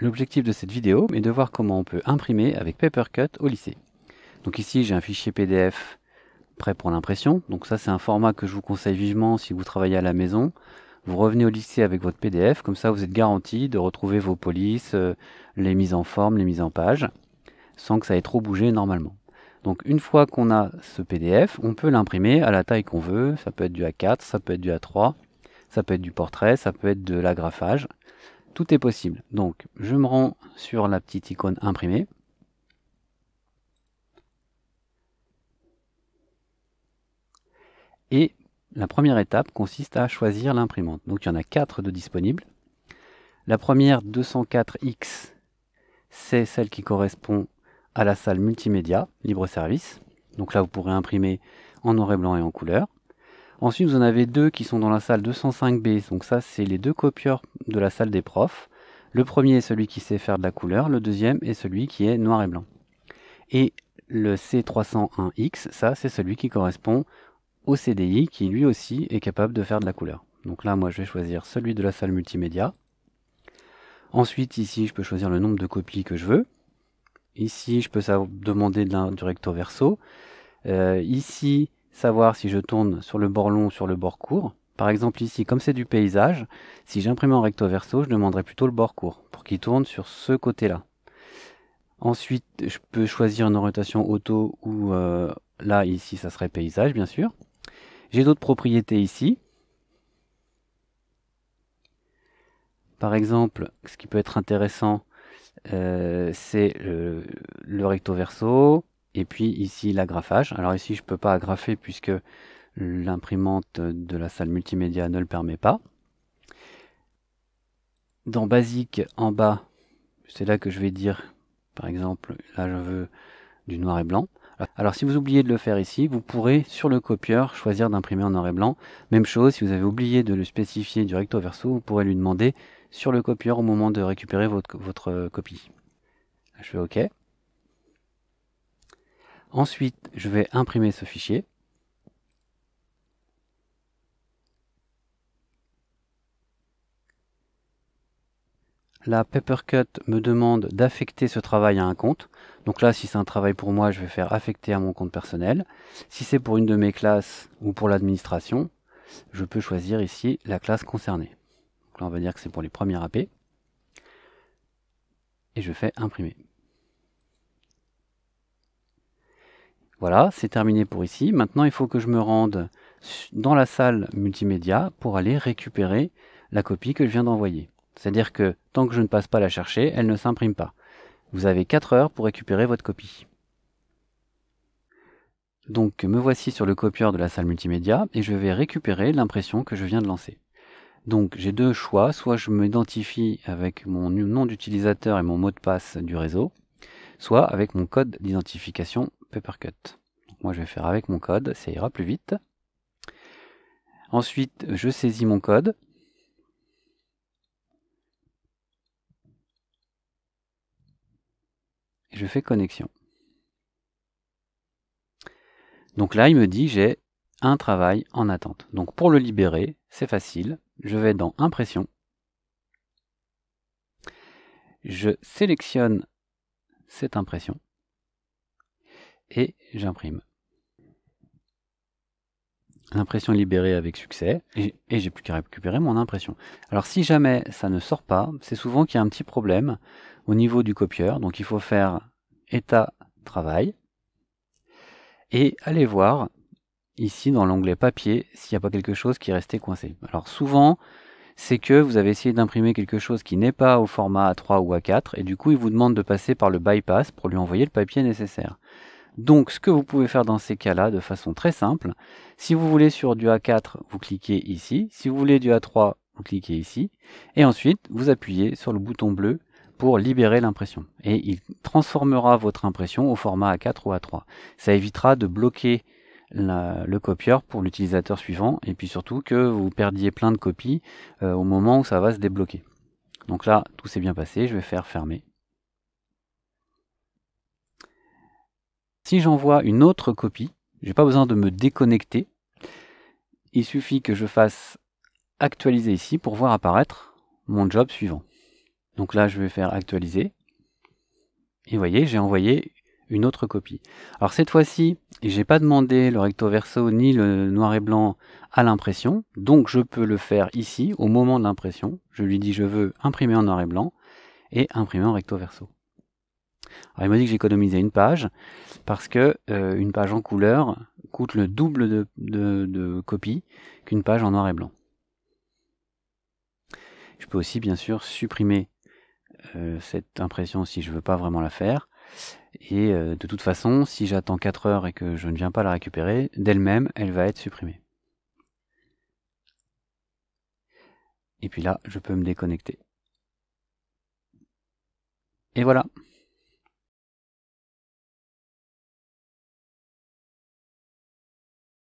L'objectif de cette vidéo est de voir comment on peut imprimer avec PaperCut au lycée. Donc ici j'ai un fichier PDF prêt pour l'impression. Donc ça c'est un format que je vous conseille vivement si vous travaillez à la maison. Vous revenez au lycée avec votre PDF, comme ça vous êtes garanti de retrouver vos polices, les mises en forme, les mises en page, sans que ça ait trop bougé normalement. Donc une fois qu'on a ce PDF, on peut l'imprimer à la taille qu'on veut. Ça peut être du A4, ça peut être du A3, ça peut être du portrait, ça peut être de l'agrafage. Tout est possible. Donc je me rends sur la petite icône imprimée. Et la première étape consiste à choisir l'imprimante. Donc il y en a 4 de disponibles. La première 204X, c'est celle qui correspond à la salle multimédia, libre service. Donc là vous pourrez imprimer en noir et blanc et en couleur. Ensuite vous en avez deux qui sont dans la salle 205B, donc ça c'est les deux copieurs de la salle des profs. Le premier est celui qui sait faire de la couleur, le deuxième est celui qui est noir et blanc. Et le C301X, ça c'est celui qui correspond au CDI qui lui aussi est capable de faire de la couleur. Donc là moi je vais choisir celui de la salle multimédia. Ensuite ici je peux choisir le nombre de copies que je veux. Ici je peux demander du recto verso. Ici savoir si je tourne sur le bord long ou sur le bord court. Par exemple ici comme c'est du paysage, si j'imprime en recto verso je demanderai plutôt le bord court pour qu'il tourne sur ce côté là. Ensuite je peux choisir une orientation auto ou là ici ça serait paysage bien sûr. J'ai d'autres propriétés ici. Par exemple, ce qui peut être intéressant, c'est le recto verso et puis ici l'agrafage. Alors ici je ne peux pas agrafer puisque l'imprimante de la salle multimédia ne le permet pas. Dans Basique, en bas, c'est là que je vais dire, par exemple, là je veux du noir et blanc. Alors si vous oubliez de le faire ici, vous pourrez sur le copieur choisir d'imprimer en noir et blanc. Même chose, si vous avez oublié de le spécifier du recto verso, vous pourrez lui demander sur le copieur au moment de récupérer votre copie. Je fais OK. Ensuite, je vais imprimer ce fichier. La PaperCut me demande d'affecter ce travail à un compte. Donc là, si c'est un travail pour moi, je vais faire affecter à mon compte personnel. Si c'est pour une de mes classes ou pour l'administration, je peux choisir ici la classe concernée. Donc là, on va dire que c'est pour les premiers AP. Et je fais imprimer. Voilà, c'est terminé pour ici. Maintenant, il faut que je me rende dans la salle multimédia pour aller récupérer la copie que je viens d'envoyer. C'est-à-dire que tant que je ne passe pas la chercher, elle ne s'imprime pas. Vous avez 4 heures pour récupérer votre copie. Donc me voici sur le copieur de la salle multimédia et je vais récupérer l'impression que je viens de lancer. Donc j'ai deux choix, soit je m'identifie avec mon nom d'utilisateur et mon mot de passe du réseau, soit avec mon code d'identification PaperCut. Moi je vais faire avec mon code, ça ira plus vite. Ensuite je saisis mon code. Je fais connexion. Donc là, il me dit j'ai un travail en attente. Donc pour le libérer, c'est facile. Je vais dans Impression. Je sélectionne cette impression et j'imprime. L'impression libérée avec succès et j'ai plus qu'à récupérer mon impression. Alors si jamais ça ne sort pas, c'est souvent qu'il y a un petit problème au niveau du copieur. Donc il faut faire état travail et aller voir ici dans l'onglet papier s'il n'y a pas quelque chose qui est resté coincé. Alors souvent c'est que vous avez essayé d'imprimer quelque chose qui n'est pas au format A3 ou A4 et du coup il vous demande de passer par le bypass pour lui envoyer le papier nécessaire. Donc ce que vous pouvez faire dans ces cas-là de façon très simple, si vous voulez sur du A4, vous cliquez ici, si vous voulez du A3, vous cliquez ici, et ensuite vous appuyez sur le bouton bleu pour libérer l'impression. Et il transformera votre impression au format A4 ou A3. Ça évitera de bloquer le copieur pour l'utilisateur suivant, et puis surtout que vous perdiez plein de copies au moment où ça va se débloquer. Donc là, tout s'est bien passé, je vais faire fermer. Si j'envoie une autre copie, j'ai pas besoin de me déconnecter. Il suffit que je fasse actualiser ici pour voir apparaître mon job suivant. Donc là, je vais faire actualiser. Et vous voyez, j'ai envoyé une autre copie. Alors cette fois-ci, j'ai pas demandé le recto verso ni le noir et blanc à l'impression, donc je peux le faire ici au moment de l'impression. Je lui dis je veux imprimer en noir et blanc et imprimer en recto verso. Alors il m'a dit que j'économisais une page parce que une page en couleur coûte le double de copies qu'une page en noir et blanc. Je peux aussi bien sûr supprimer cette impression si je veux pas vraiment la faire. Et de toute façon, si j'attends 4 heures et que je ne viens pas la récupérer, d'elle-même, elle va être supprimée. Et puis là, je peux me déconnecter. Et voilà.